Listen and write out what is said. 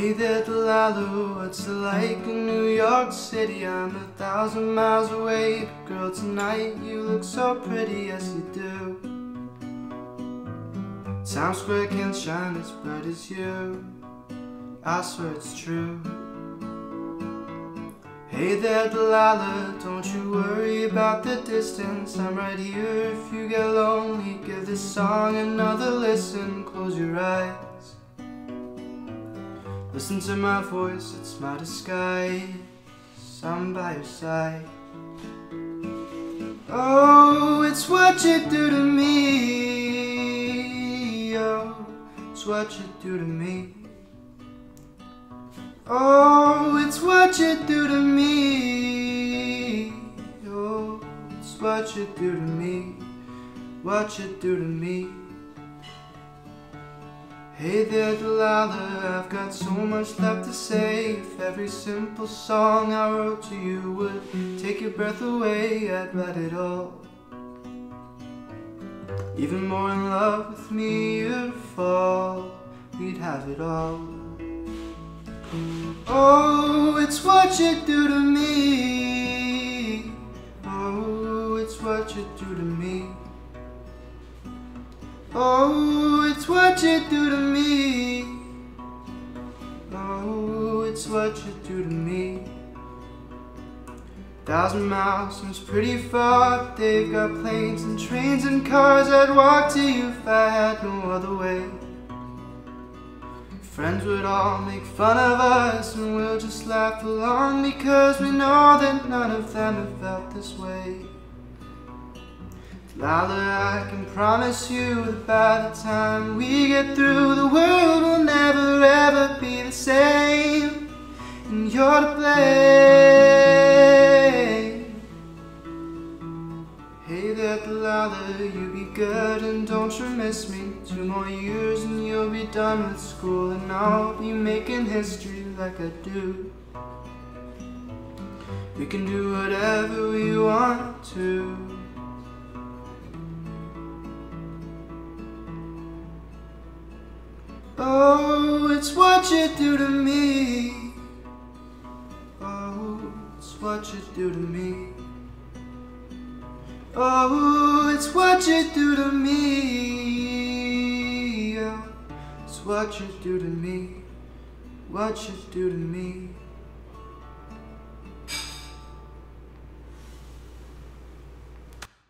Hey there, Delilah, what's it like in New York City? I'm 1,000 miles away, but girl, tonight you look so pretty, yes you do. Times Square can't shine as bright as you, I swear it's true. Hey there, Delilah, don't you worry about the distance, I'm right here if you get lonely. Give this song another listen, close your eyes, listen to my voice, it's my disguise, I'm by your side. Oh, it's what you do to me, oh, it's what you do to me. Oh, it's what you do to me. Oh, it's what you do to me. What you do to me. Hey there, Delilah, I've got so much left to say. If every simple song I wrote to you would take your breath away, I'd write it all. Even more in love with me you'd fall, we'd have it all. Oh, it's what you do to me. Oh, it's what you do to me. Oh, it's what you do to me. Oh, it's what you do to me. 1,000 miles seems pretty far, but they've got planes and trains and cars. I'd walk to you if I had no other way. Friends would all make fun of us, and we'll just laugh along, because we know that none of them have felt this way. Delilah, I can promise you that by the time we get through, the world will never ever be the same, and you're to blame. Hey there, Delilah, you be good and don't you miss me. 2 more years and you'll be done with school, and I'll be making history like I do. We can do whatever we want to. Oh, it's what you do to me. Oh, it's what you do to me. Oh, it's what you do to me. It's what you do to me. What you do to me.